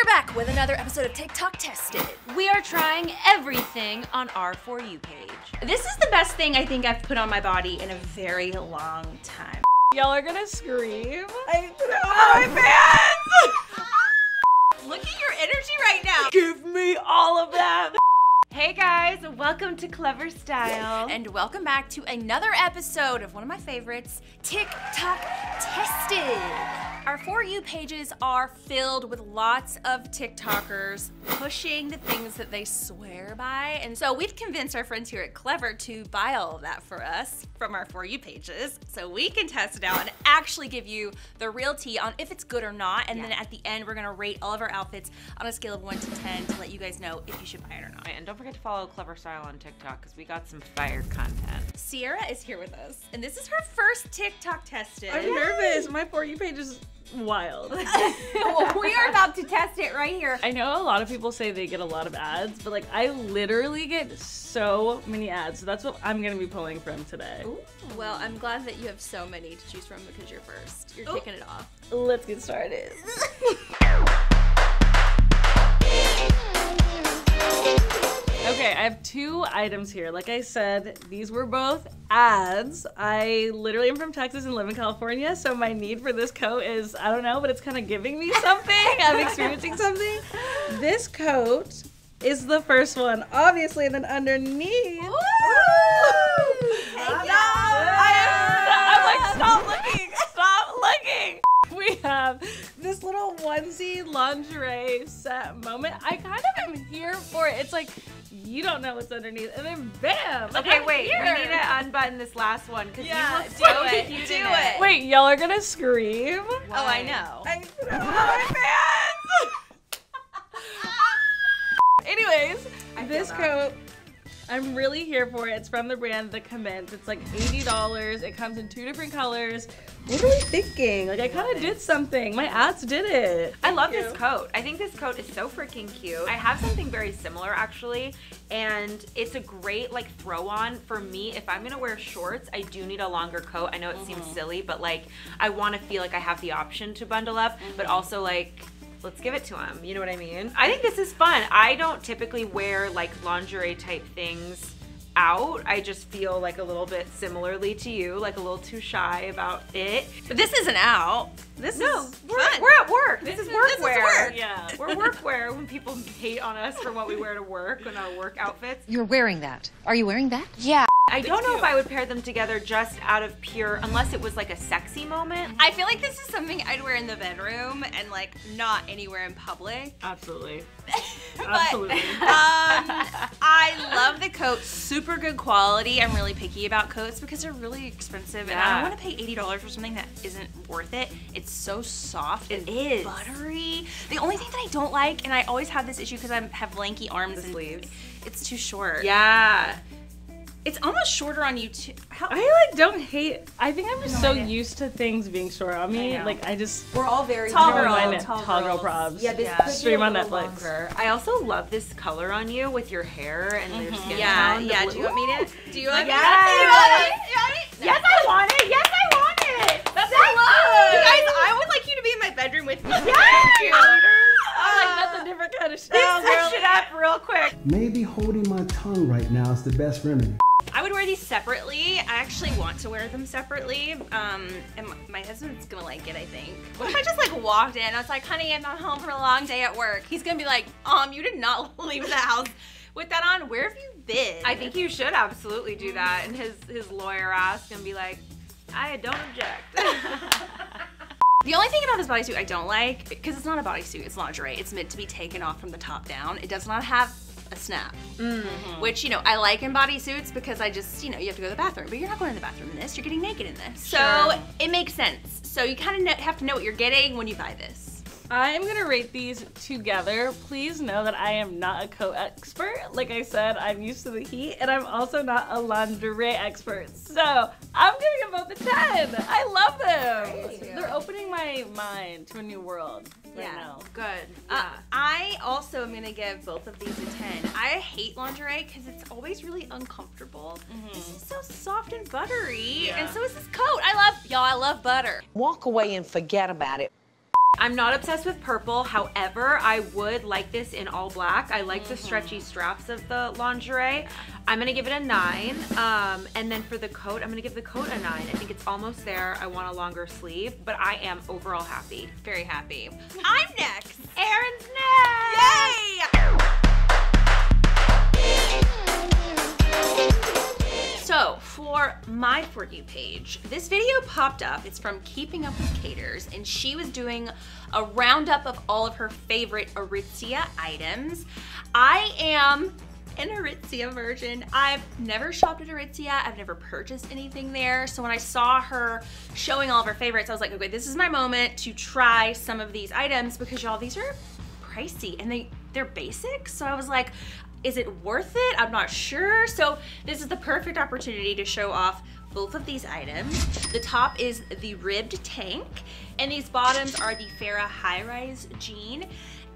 are back with another episode of TikTok Tested. We are trying everything on our For You page. This is the best thing I think I've put on my body in a very long time. Y'all are gonna scream. I put on my pants! Look at your energy right now. Give me all of that. Hey guys, welcome to Clevver Style. And welcome back to another episode of one of my favorites, TikTok Tested. Our For You pages are filled with lots of TikTokers pushing the things that they swear by. And so we've convinced our friends here at Clevver to buy all of that for us from our For You pages so we can test it out and actually give you the real tea on if it's good or not. And then at the end, we're gonna rate all of our outfits on a scale of 1 to 10 to let you guys know if you should buy it or not. And don't forget to follow Clevver Style on TikTok because we got some fire content. Sierra is here with us, and this is her first TikTok tested. I'm nervous. My For You page is wild. Well, we are about to test it right here. I know a lot of people say they get a lot of ads, but like I literally get so many ads, so that's what I'm gonna be pulling from today. Ooh. Well, I'm glad that you have so many to choose from because you're first. You're kicking it off. Let's get started. Okay, I have two items here. Like I said, these were both ads. I literally am from Texas and live in California, so my need for this coat is, I don't know, but it's kind of giving me something. I'm experiencing something. This coat is the first one, obviously, and then underneath. Woo! I'm like, stop looking, stop looking. We have this little onesie lingerie set moment. I kind of am here for it. It's like, you don't know what's underneath, and then bam! Okay, wait, here. We need to unbutton this last one, because you look so do it. Wait, y'all are gonna scream? Why? Oh, I know. I threw my pants! Anyways, this coat, I'm really here for it. It's from the brand The Commence. It's like $80. It comes in 2 different colors. What are we thinking? Like, I kind of did something. My ads did it. I love this coat. I think this coat is so freaking cute. I have something very similar, actually, and it's a great, like, throw-on for me. If I'm gonna wear shorts, I do need a longer coat. I know it seems silly, but, like, I want to feel like I have the option to bundle up, but also, like, let's give it to him. You know what I mean? I think this is fun. I don't typically wear, like, lingerie type things out. I just feel like a little bit similarly to you, like a little too shy about it. But this isn't out. This is fun. We're at work. This is workwear. Yeah. We're workwear when people hate on us for what we wear to work and our work outfits. You're wearing that. Are you wearing that? Yeah. I don't know if I would pair them together just out of pure, unless it was like a sexy moment. I feel like this is something I'd wear in the bedroom and like not anywhere in public. Absolutely. Absolutely. I love the coat. Super good quality. I'm really picky about coats because they're really expensive, and I don't want to pay $80 for something that isn't worth it. It's so soft and buttery. The only thing that I don't like, and I always have this issue because I have lanky arms and sleeves, it's too short. Yeah. It's almost shorter on you too. I like don't hate. I think I'm just so used to things being short on me. Like I just we're all very tall girl probs. Yeah, this stream on Netflix. Longer. I also love this color on you with your hair and your skin. Yeah, yeah. Do you want me to? Do you like it? Yes, I want it. Yes, I want it. That's what I love. You guys, I would like you to be in my bedroom with me. Yes. Different kind of shit. This shit up real quick. Maybe holding my tongue right now is the best remedy. I would wear these separately. I actually want to wear them separately. And my husband's gonna like it, I think. What if I just like walked in, I was like, honey, I'm home from a long day at work. He's gonna be like, you did not leave the house with that on. Where have you been? I think you should absolutely do that. And his lawyer ass gonna be like, I don't object. The only thing about this bodysuit I don't like, because it's not a bodysuit, it's lingerie. It's meant to be taken off from the top down. It does not have a snap, which, you know, I like in bodysuits because I just, you know, you have to go to the bathroom, but you're not going to the bathroom in this, you're getting naked in this. Sure. So it makes sense. So you kind of have to know what you're getting when you buy this. I'm gonna rate these together. Please know that I am not a coat expert. Like I said, I'm used to the heat, and I'm also not a lingerie expert. So I'm giving them both a 10. I love them. Great. They're opening my mind to a new world right now. Good. I also am gonna give both of these a 10. I hate lingerie because it's always really uncomfortable. This is so soft and buttery, and so is this coat. I love butter. Walk away and forget about it. I'm not obsessed with purple, however, I would like this in all black. I like the stretchy straps of the lingerie. I'm gonna give it a 9. And then for the coat, I'm gonna give the coat a 9. I think it's almost there. I want a longer sleeve, but I am overall happy. Very happy. I'm next. Erin's next. Yay! So for my For You page, this video popped up. It's from Keeping Up With Caters, and she was doing a roundup of all of her favorite Aritzia items. I am an Aritzia virgin. I've never shopped at Aritzia. I've never purchased anything there. So when I saw her showing all of her favorites, I was like, okay, this is my moment to try some of these items because y'all, these are pricey and they're basic. So I was like, is it worth it? I'm not sure. So this is the perfect opportunity to show off both of these items. The top is the ribbed tank, and these bottoms are the Farah high-rise jean.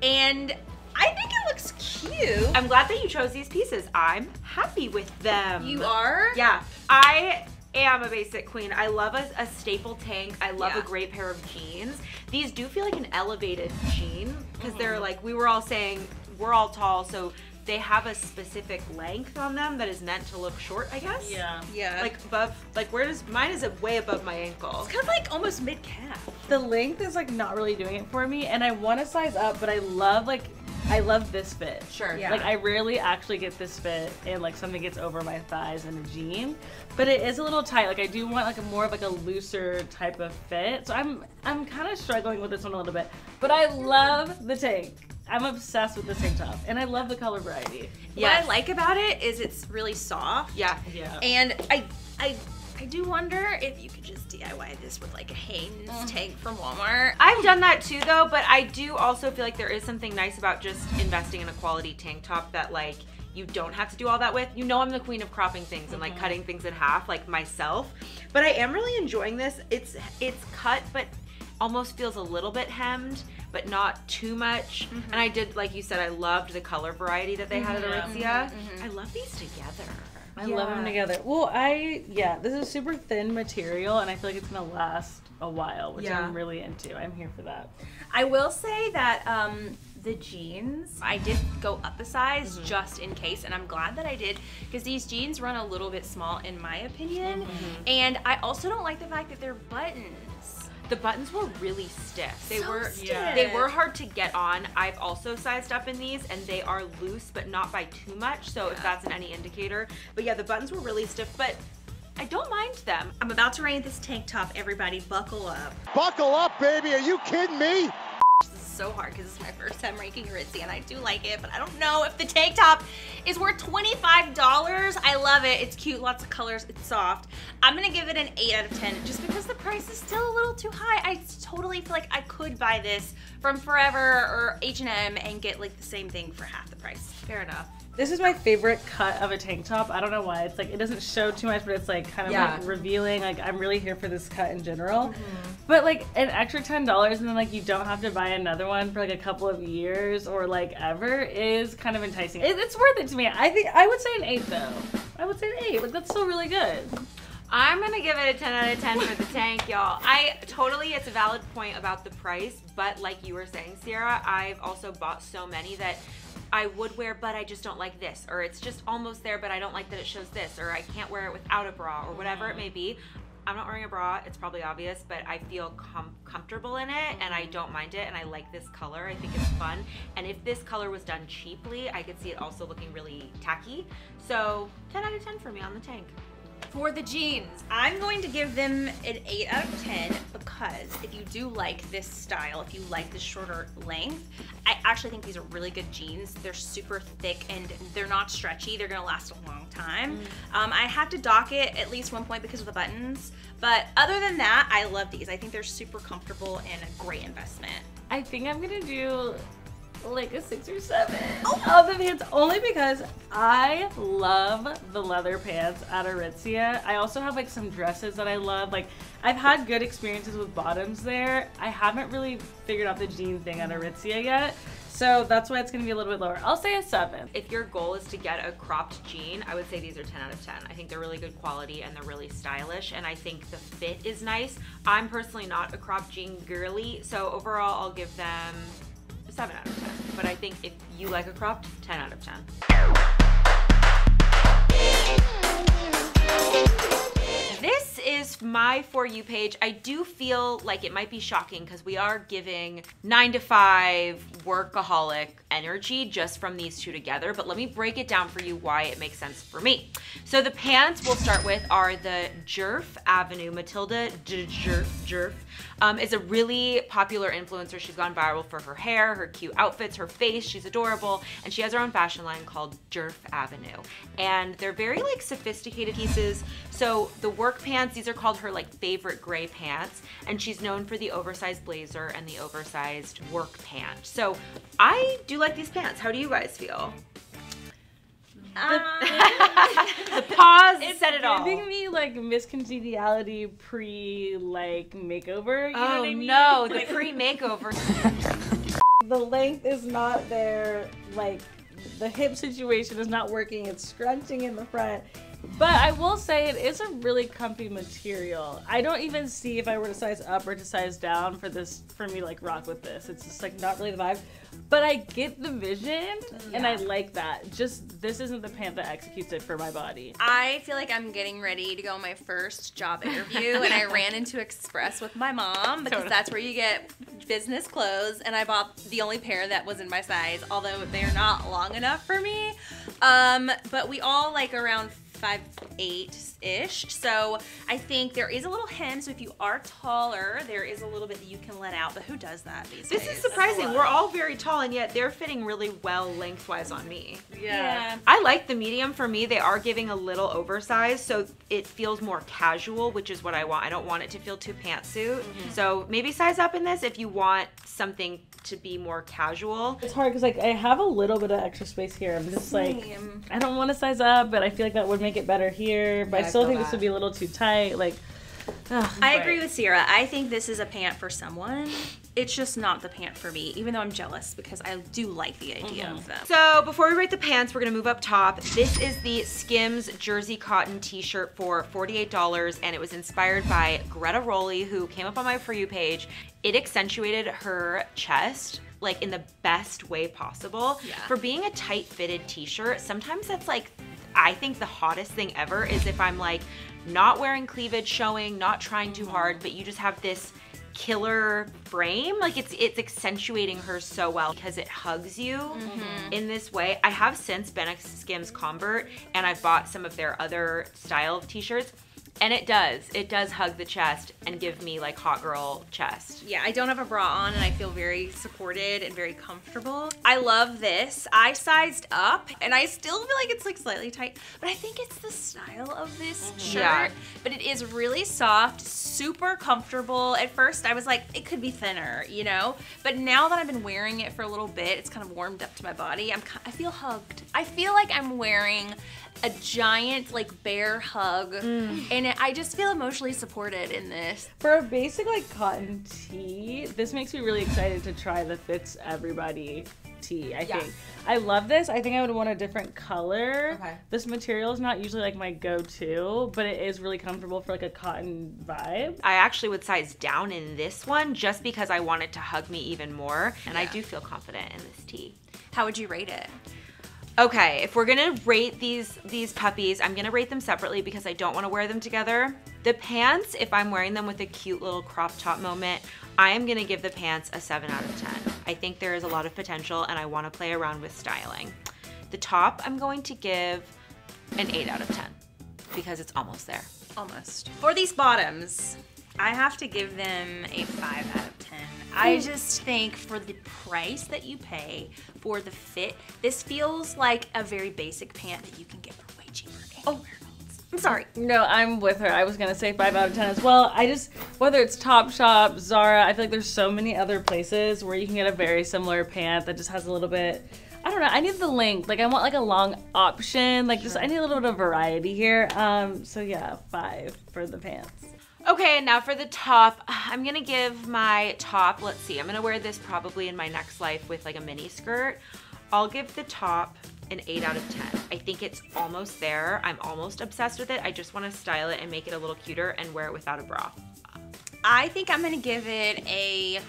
And I think it looks cute. I'm glad that you chose these pieces. I'm happy with them. You are? Yeah. I am a basic queen. I love a staple tank. I love a great pair of jeans. These do feel like an elevated jean because they're like, we were all saying, we're all tall, so they have a specific length on them that is meant to look short, I guess. Yeah. Yeah. Like above, like where does, mine is way above my ankle. It's kind of like almost mid-calf. The length is like not really doing it for me, and I want to size up, but I love like, I love this fit. Sure. Yeah. Like I rarely actually get this fit and like something gets over my thighs in a jean, but it is a little tight. Like I do want like a more of like a looser type of fit. So I'm kind of struggling with this one a little bit, but I love the tank. I'm obsessed with this tank top, and I love the color variety. Yes. What I like about it is it's really soft. Yeah. Yeah. And I do wonder if you could just DIY this with like a Hanes tank from Walmart. I've done that too though, but I do also feel like there is something nice about just investing in a quality tank top that like you don't have to do all that with. You know I'm the queen of cropping things and like cutting things in half, like myself. But I am really enjoying this. It's cut, but almost feels a little bit hemmed, but not too much. And I did, like you said, I loved the color variety that they had at Aritzia. I love these together. I love them together. Well, this is super thin material, and I feel like it's gonna last a while, which I'm really into. I'm here for that. I will say that the jeans, I did go up a size just in case, and I'm glad that I did, because these jeans run a little bit small in my opinion. And I also don't like the fact that they're buttons. The buttons were really stiff. They were hard to get on. I've also sized up in these, and they are loose, but not by too much. So if that's any indicator, but yeah, the buttons were really stiff, but I don't mind them. I'm about to rank this tank top. Everybody buckle up. Buckle up, baby. Are you kidding me? This is so hard because it's my first time ranking Aritzia, and I do like it, but I don't know if the tank top is worth $25. I love it. It's cute, lots of colors, it's soft. I'm gonna give it an 8 out of 10 just because the price is still a little too high. I totally feel like I could buy this from Forever or H&M and get like the same thing for half the price. Fair enough. This is my favorite cut of a tank top. I don't know why. It's like, it doesn't show too much, but it's like kind of like revealing. Like I'm really here for this cut in general. But like an extra $10 and then like you don't have to buy another one for like a couple of years or like ever is kind of enticing. It's worth it to me. I think I would say an 8 though. I would say an 8, but that's still really good. I'm gonna give it a 10 out of 10 for the tank, y'all. It's a valid point about the price, but like you were saying, Sierra, I've also bought so many that I would wear, but I just don't like this, or it's just almost there, but I don't like that it shows this, or I can't wear it without a bra, or whatever it may be. I'm not wearing a bra, it's probably obvious, but I feel comfortable in it, and I don't mind it, and I like this color. I think it's fun, and if this color was done cheaply, I could see it also looking really tacky. So 10 out of 10 for me on the tank. For the jeans, I'm going to give them an 8 out of 10 because if you do like this style, if you like the shorter length, I actually think these are really good jeans. They're super thick and they're not stretchy. They're gonna last a long time. I have to dock it at least one point because of the buttons, but other than that, I love these. I think they're super comfortable and a great investment. I think I'm gonna do like a 6 or 7 on the pants, only because I love the leather pants at Aritzia. I also have like some dresses that I love. Like I've had good experiences with bottoms there. I haven't really figured out the jean thing at Aritzia yet. So that's why it's gonna be a little bit lower. I'll say a 7. If your goal is to get a cropped jean, I would say these are 10 out of 10. I think they're really good quality and they're really stylish, and I think the fit is nice. I'm personally not a cropped jean girly, so overall I'll give them a 7 out of 10. But I think if you like a cropped, 10 out of 10. This is my For You page. I do feel like it might be shocking because we are giving 9-to-5 workaholic energy just from these two together, but let me break it down for you why it makes sense for me. So the pants we'll start with are the Djerf Avenue. Matilda Djerf is a really popular influencer. She's gone viral for her hair, her cute outfits, her face. She's adorable, and she has her own fashion line called Djerf Avenue, and they're very like sophisticated pieces. So the work pants, these are called her like favorite gray pants, and she's known for the oversized blazer and the oversized work pant. So I do like these pants. How do you guys feel? The pause said it all. It's giving me like Miss Congeniality pre like makeover. You know what I mean? No, the pre makeover. The length is not there. Like the hip situation is not working. It's scrunching in the front. But I will say it is a really comfy material. I don't even see if I were to size up or to size down for this, for me like rock with this. It's just like not really the vibe. But I get the vision, and I like that. Just this isn't the pant that executes it for my body. I feel like I'm getting ready to go on my first job interview, and I ran into Express with my mom because that's where you get business clothes, and I bought the only pair that was in my size, although they are not long enough for me. But we all like around 5'8"-ish, so I think there is a little hem, so if you are taller, there is a little bit that you can let out, but who does that these days? This is surprising. We're all very tall, and yet they're fitting really well lengthwise on me. Yeah. I like the medium. For me, they are giving a little oversized, so it feels more casual, which is what I want. I don't want it to feel too pantsuit, so maybe size up in this if you want something to be more casual. It's hard because like I have a little bit of extra space here. I'm just like, I don't want to size up, but I feel like that would make it better here, but yeah, I still think this would be a little too tight. Like, I agree with Sierra. I think this is a pant for someone. It's just not the pant for me, even though I'm jealous because I do like the idea of them. So before we rate the pants, we're gonna move up top. This is the Skims Jersey Cotton t-shirt for $48, and it was inspired by Greta Rolly, who came up on my For You page. It accentuated her chest like in the best way possible. For being a tight fitted t-shirt, sometimes that's like, I think the hottest thing ever is if I'm like not wearing cleavage showing, not trying too hard, but you just have this killer frame. Like it's accentuating her so well because it hugs you in this way. I have since been a Skims convert, and I've bought some of their other style of t-shirts, and it does hug the chest and give me like hot girl chest. Yeah, I don't have a bra on, and I feel very supported and very comfortable. I love this. I sized up, and I still feel like it's like slightly tight, but I think it's the style of this shirt. But it is really soft, super comfortable. At first I was like, it could be thinner, you know? But now that I've been wearing it for a little bit, it's kind of warmed up to my body. I feel hugged. I feel like I'm wearing a giant like bear hug, and I just feel emotionally supported in this. For a basic like cotton tee, this makes me really excited to try the Fits Everybody tee, I think. I love this. I think I would want a different color. This material is not usually like my go-to, but it is really comfortable for like a cotton vibe. I actually would size down in this one just because I want it to hug me even more, and I do feel confident in this tee. How would you rate it? Okay, if we're gonna rate these puppies, I'm gonna rate them separately because I don't wanna wear them together. The pants, if I'm wearing them with a cute little crop top moment, I am gonna give the pants a 7 out of 10. I think there is a lot of potential, and I wanna play around with styling. The top, I'm going to give an 8 out of 10 because it's almost there. Almost. For these bottoms, I have to give them a 5 out of 10. I just think for the price that you pay for the fit, this feels like a very basic pant that you can get for way cheaper anywhere else. Sorry. No, I'm with her. I was going to say 5 out of 10 as well. I just, whether it's Topshop, Zara, I feel like there's so many other places where you can get a very similar pant that just has a little bit, I don't know, I need the length. Like, I want like a long option. Like, just, I need a little bit of variety here. So yeah, 5 for the pants. Okay, now for the top. I'm gonna give my top, let's see, I'm gonna wear this probably in my next life with like a mini skirt. I'll give the top an 8 out of 10. I think it's almost there. I'm almost obsessed with it. I just wanna style it and make it a little cuter and wear it without a bra. I think I'm gonna give it a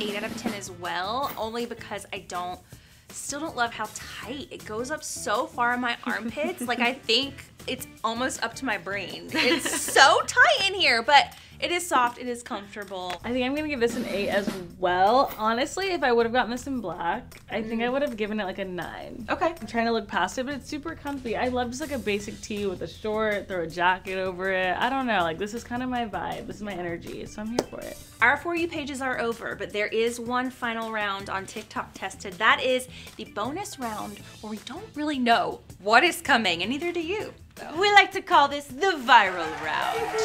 8 out of 10 as well, only because I still don't love how tight. It goes up so far in my armpits. Like, I think it's almost up to my brain. It's so tight in here, but it is soft, it is comfortable. I think I'm gonna give this an 8 as well. Honestly, if I would have gotten this in black, I think I would have given it like a 9. Okay. I'm trying to look past it, but it's super comfy. I love just like a basic tee with a short, throw a jacket over it. I don't know, like this is kind of my vibe. This is my energy, so I'm here for it. Our For You pages are over, but there is one final round on TikTok Tested. That is the bonus round where we don't really know what is coming, and neither do you. So. We like to call this the viral round.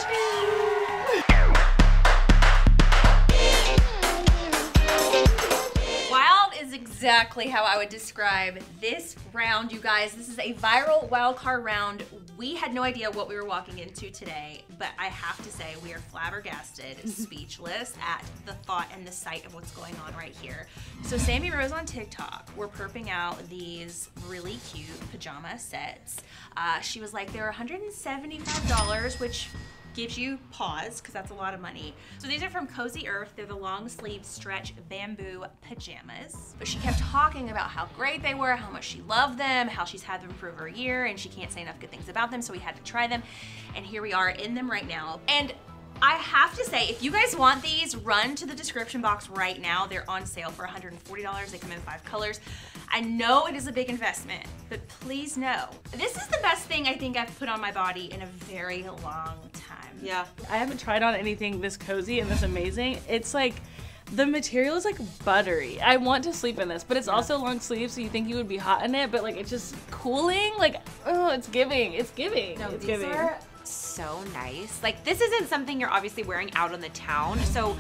Exactly how I would describe this round, you guys. This is a viral wildcard round. We had no idea what we were walking into today, but I have to say we are flabbergasted, speechless at the thought and the sight of what's going on right here. So Sammy Rose on TikTok were perping out these really cute pajama sets. She was like, they were $175, which gives you pause, because that's a lot of money. So these are from Cozy Earth. They're the long sleeve stretch bamboo pajamas. But she kept talking about how great they were, how much she loved them, how she's had them for over a year, and she can't say enough good things about them, so we had to try them. And here we are in them right now. And I have to say, if you guys want these, run to the description box right now. They're on sale for $140. They come in 5 colors. I know it is a big investment, but please know, this is the best thing I think I've put on my body in a very long time. Yeah. I haven't tried on anything this cozy and this amazing. It's like, the material is like buttery. I want to sleep in this, but it's also long sleeve, so you think you would be hot in it, but like it's just cooling. Like, oh, it's giving. It's giving. No, it's giving. So nice. Like, this isn't something you're obviously wearing out on the town, so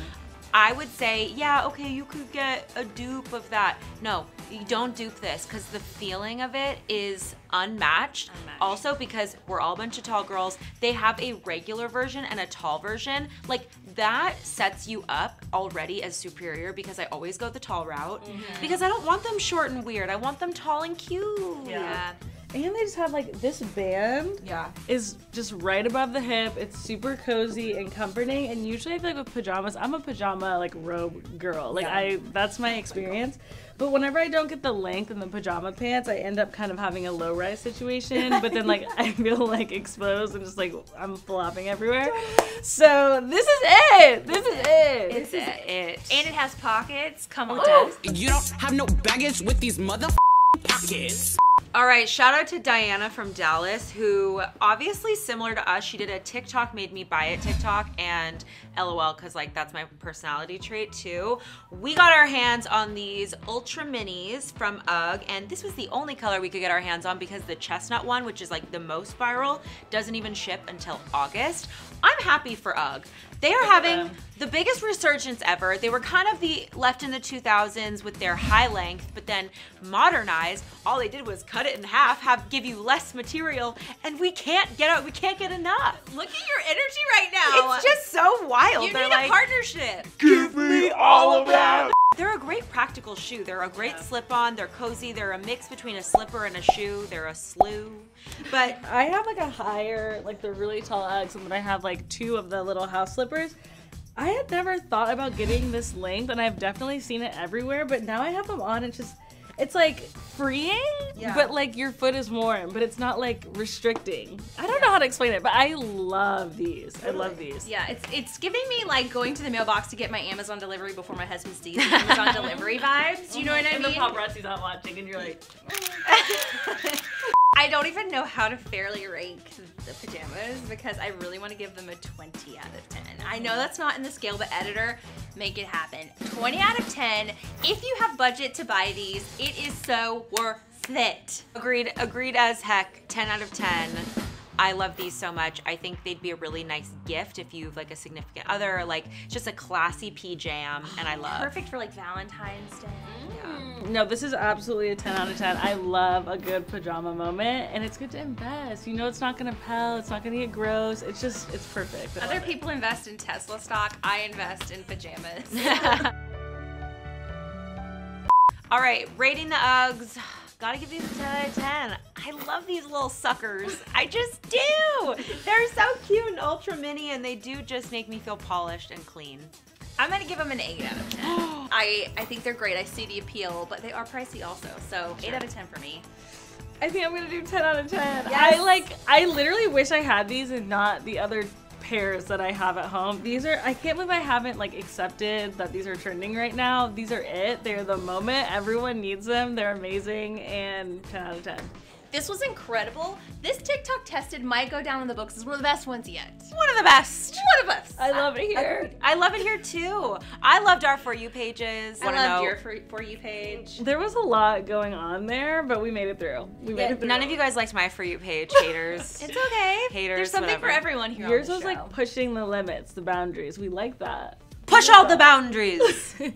I would say, yeah, okay, you could get a dupe of that. No, you don't dupe this, because the feeling of it is unmatched. Also, because we're all a bunch of tall girls, they have a regular version and a tall version. Like, that sets you up already as superior, because I always go the tall route, because I don't want them short and weird. I want them tall and cute. Yeah. And they just have like this band is just right above the hip. It's super cozy and comforting. And usually I feel like with pajamas, I'm a pajama like robe girl. Like that's my experience. But whenever I don't get the length in the pajama pants, I end up kind of having a low rise situation. But then like I feel like exposed and just like I'm flopping everywhere. So this is it. This is it. This is it. And it has pockets. Come on, Dad. You don't have no baggage with these motherfucking pockets. All right, shout out to Diana from Dallas, who obviously similar to us, she did a TikTok made me buy it TikTok, and LOL, cause like that's my personality trait too. We got our hands on these ultra minis from UGG, and this was the only color we could get our hands on because the chestnut one, which is like the most viral, doesn't even ship until August. I'm happy for UGG. They are having the biggest resurgence ever. They were kind of left in the 2000s with their high length, but then modernized. All they did was cut it in half, give you less material, and we can't get enough. Look at your energy right now. It's just so wild. You need a partnership. Give me all of that. They're a great practical shoe. They're a great slip-on. They're cozy. They're a mix between a slipper and a shoe. They're a slew. But I have like a higher, like the really tall Uggs, and then I have like 2 of the little house slippers. I had never thought about getting this length, and I've definitely seen it everywhere, but now I have them on, and it's like freeing, but like your foot is warm, but it's not like restricting. I don't know how to explain it, but I love these. Totally. I love these. Yeah, it's giving me like going to the mailbox to get my Amazon delivery before my husband sees Amazon delivery vibes. You know what I mean? And the paparazzi's not watching, and you're like. I don't even know how to fairly rank the pajamas because I really want to give them a 20 out of 10. I know that's not in the scale, but editor, make it happen. 20 out of 10. If you have budget to buy these, it is so worth it. Agreed as heck. 10 out of 10. I love these so much. I think they'd be a really nice gift if you've like a significant other, like just a classy pee jam, and I love. Perfect for like Valentine's Day. Yeah. No, this is absolutely a 10 out of 10. I love a good pajama moment, and it's good to invest. You know it's not gonna pell, it's not gonna get gross, it's just, it's perfect. Other people invest in Tesla stock, I invest in pajamas. All right, rating the Uggs. Gotta give these a 10 out of 10. I love these little suckers. I just do. They're so cute and ultra mini, and they do just make me feel polished and clean. I'm gonna give them an 8 out of 10. I think they're great. I see the appeal, but they are pricey also. So 8 out of 10 for me. I think I'm gonna do 10 out of 10. Yes. I literally wish I had these and not the other pairs that I have at home. These are, I can't believe I haven't like accepted that these are trending right now. These are it, they're the moment, everyone needs them, they're amazing, and 10 out of 10. This was incredible. This TikTok tested might go down in the books as one of the best ones yet. One of the best. One of us. I love it here. I love it here too. I loved our For You pages. I loved your For You page. There was a lot going on there, but we made it through. We made it through. None of you guys liked my For You page, haters. It's okay. Haters, there's something for everyone here. Yours was like pushing the limits, the boundaries. We like that. Push all the boundaries.